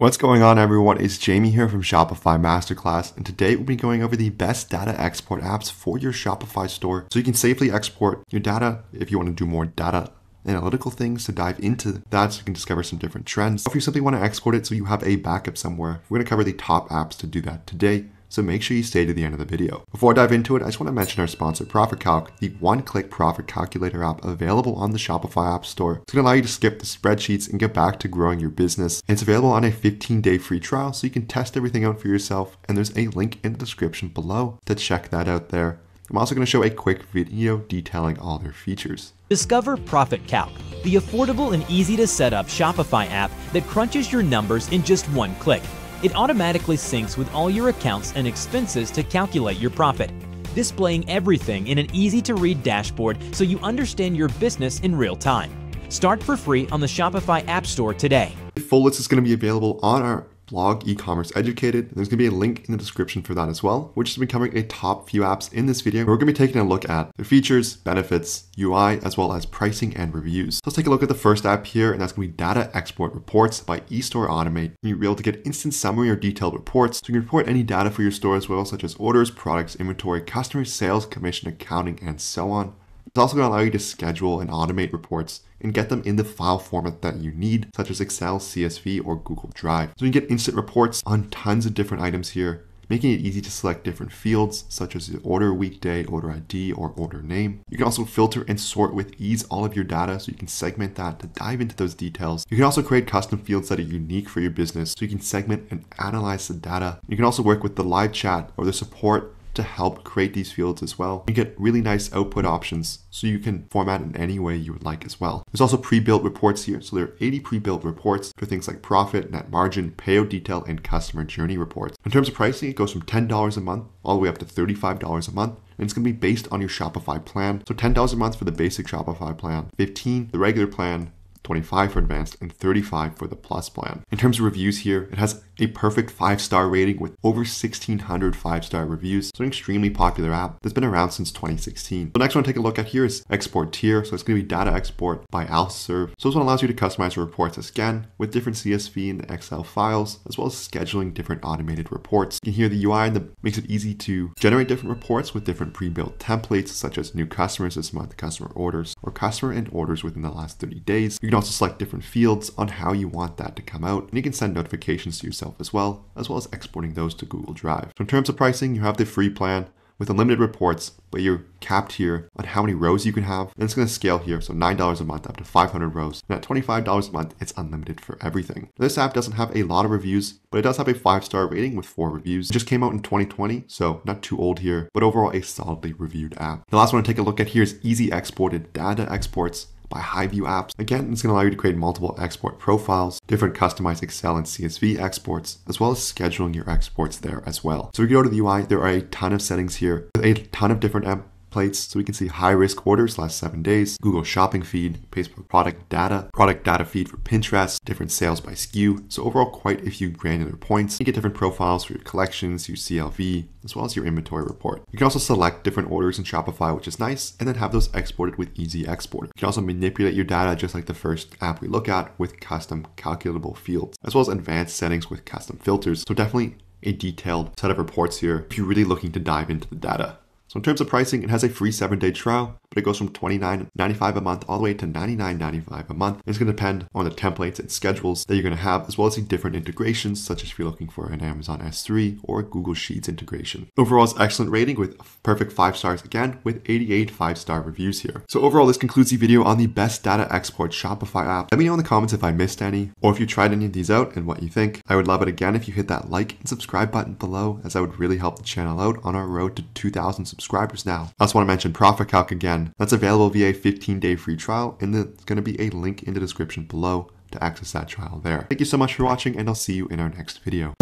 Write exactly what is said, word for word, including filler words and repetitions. What's going on, everyone? It's Jamie here from Shopify Masterclass, and today we'll be going over the best data export apps for your Shopify store so you can safely export your data if you want to do more data analytical things. To dive into that, so you can discover some different trends. If you simply want to export it so you have a backup somewhere, we're going to cover the top apps to do that today. So make sure you stay to the end of the video. Before I dive into it, I just want to mention our sponsor, ProfitCalc, the one-click profit calculator app available on the Shopify App Store. It's going to allow you to skip the spreadsheets and get back to growing your business. And it's available on a fifteen day free trial, so you can test everything out for yourself. And there's a link in the description below to check that out there. I'm also going to show a quick video detailing all their features. Discover ProfitCalc, the affordable and easy-to-set-up Shopify app that crunches your numbers in just one click. It automatically syncs with all your accounts and expenses to calculate your profit, displaying everything in an easy-to-read dashboard so you understand your business in real time. Start for free on the Shopify App Store today. The full list is going to be available on our blog, e-commerce Educated. There's going to be a link in the description for that as well, which is going to be covering a top few apps in this video. We're going to be taking a look at the features, benefits, U I, as well as pricing and reviews. Let's take a look at the first app here, and that's going to be Data Export Reports by eStore Automate. You'll be able to get instant summary or detailed reports, so you can report any data for your store as well, such as orders, products, inventory, customer sales, commission, accounting, and so on. It's also going to allow you to schedule and automate reports and get them in the file format that you need, such as Excel, C S V, or Google Drive. So you can get instant reports on tons of different items here, making it easy to select different fields, such as the order weekday, order I D, or order name. You can also filter and sort with ease all of your data, so you can segment that to dive into those details. You can also create custom fields that are unique for your business, so you can segment and analyze the data. You can also work with the live chat or the support to help create these fields as well. You get really nice output options, so you can format in any way you would like as well. There's also pre-built reports here. So there are eighty pre-built reports for things like profit, net margin, payout detail, and customer journey reports. In terms of pricing, it goes from ten dollars a month all the way up to thirty-five dollars a month. And it's going to be based on your Shopify plan. So ten dollars a month for the basic Shopify plan, fifteen dollars the regular plan, twenty-five dollars for advanced, and thirty-five dollars for the plus plan. In terms of reviews here, it has a perfect five star rating with over sixteen hundred five star reviews. It's an extremely popular app that's been around since twenty sixteen. The next one to take a look at here is Exporteer. So it's going to be Data Export by Alfserve. So this one allows you to customize your reports as again with different C S V and Excel files, as well as scheduling different automated reports. You can hear the U I that makes it easy to generate different reports with different pre-built templates, such as new customers this month, customer orders, or customer and orders within the last thirty days. You can also select different fields on how you want that to come out, and you can send notifications to yourself as well, as well as exporting those to Google Drive. So in terms of pricing, you have the free plan with unlimited reports, but you're capped here on how many rows you can have, and it's going to scale here, so nine dollars a month up to five hundred rows, and at twenty-five dollars a month, it's unlimited for everything. This app doesn't have a lot of reviews, but it does have a five star rating with four reviews. It just came out in twenty twenty, so not too old here, but overall a solidly reviewed app. The last one to take a look at here is Easy Exported Data Exports by Highview apps. Again, it's going to allow you to create multiple export profiles, different customized Excel and C S V exports, as well as scheduling your exports there as well. So we go to the U I, there are a ton of settings here with a ton of different apps. Plates, so we can see high risk orders last seven days, Google shopping feed, Facebook product data, product data feed for Pinterest, different sales by S K U. So overall, quite a few granular points. You get different profiles for your collections, your C L V, as well as your inventory report. You can also select different orders in Shopify, which is nice, and then have those exported with Easy Exporter. You can also manipulate your data just like the first app we look at with custom calculable fields, as well as advanced settings with custom filters. So definitely a detailed set of reports here if you're really looking to dive into the data. So in terms of pricing, it has a free seven day trial, but it goes from twenty-nine ninety-five a month all the way to ninety-nine ninety-five a month. It's going to depend on the templates and schedules that you're going to have, as well as the different integrations, such as if you're looking for an Amazon S three or a Google Sheets integration. Overall, it's excellent rating with perfect five stars again, with eighty-eight five star reviews here. So overall, this concludes the video on the best data export Shopify app. Let me know in the comments if I missed any, or if you tried any of these out and what you think. I would love it again if you hit that like and subscribe button below, as that would really help the channel out on our road to two thousand subscribers. subscribers now. I also want to mention ProfitCalc again. That's available via a fifteen day free trial, and there's going to be a link in the description below to access that trial there. Thank you so much for watching, and I'll see you in our next video.